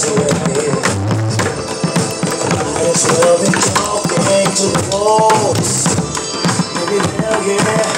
just love it. I just love it talking to the walls. Baby, hell yeah.